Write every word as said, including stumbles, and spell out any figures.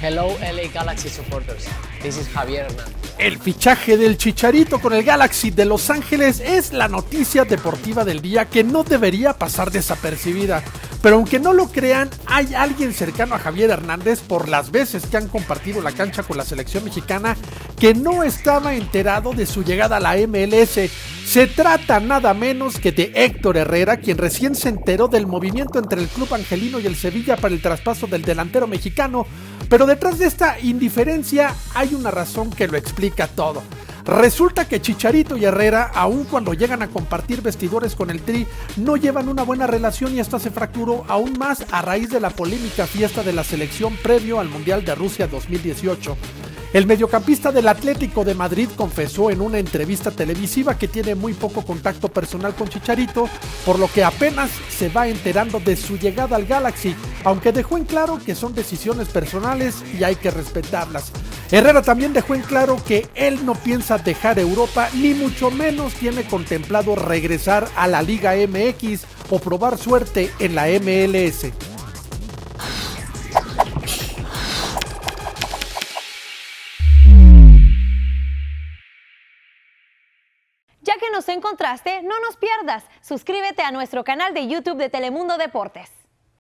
Hello L A Galaxy supporters, this is Javier Hernández. El fichaje del Chicharito con el Galaxy de Los Ángeles es la noticia deportiva del día que no debería pasar desapercibida. Pero aunque no lo crean, hay alguien cercano a Javier Hernández por las veces que han compartido la cancha con la selección mexicana que no estaba enterado de su llegada a la M L S. Se trata nada menos que de Héctor Herrera, quien recién se enteró del movimiento entre el Club Angelino y el Sevilla para el traspaso del delantero mexicano. Pero detrás de esta indiferencia hay una razón que lo explica todo. Resulta que Chicharito y Herrera, aun cuando llegan a compartir vestidores con el Tri, no llevan una buena relación y esta se fracturó aún más a raíz de la polémica fiesta de la selección previo al Mundial de Rusia dos mil dieciocho. El mediocampista del Atlético de Madrid confesó en una entrevista televisiva que tiene muy poco contacto personal con Chicharito, por lo que apenas se va enterando de su llegada al Galaxy, aunque dejó en claro que son decisiones personales y hay que respetarlas. Herrera también dejó en claro que él no piensa dejar Europa, ni mucho menos tiene contemplado regresar a la Liga M X o probar suerte en la M L S. Ya que nos encontraste, no nos pierdas. Suscríbete a nuestro canal de YouTube de Telemundo Deportes.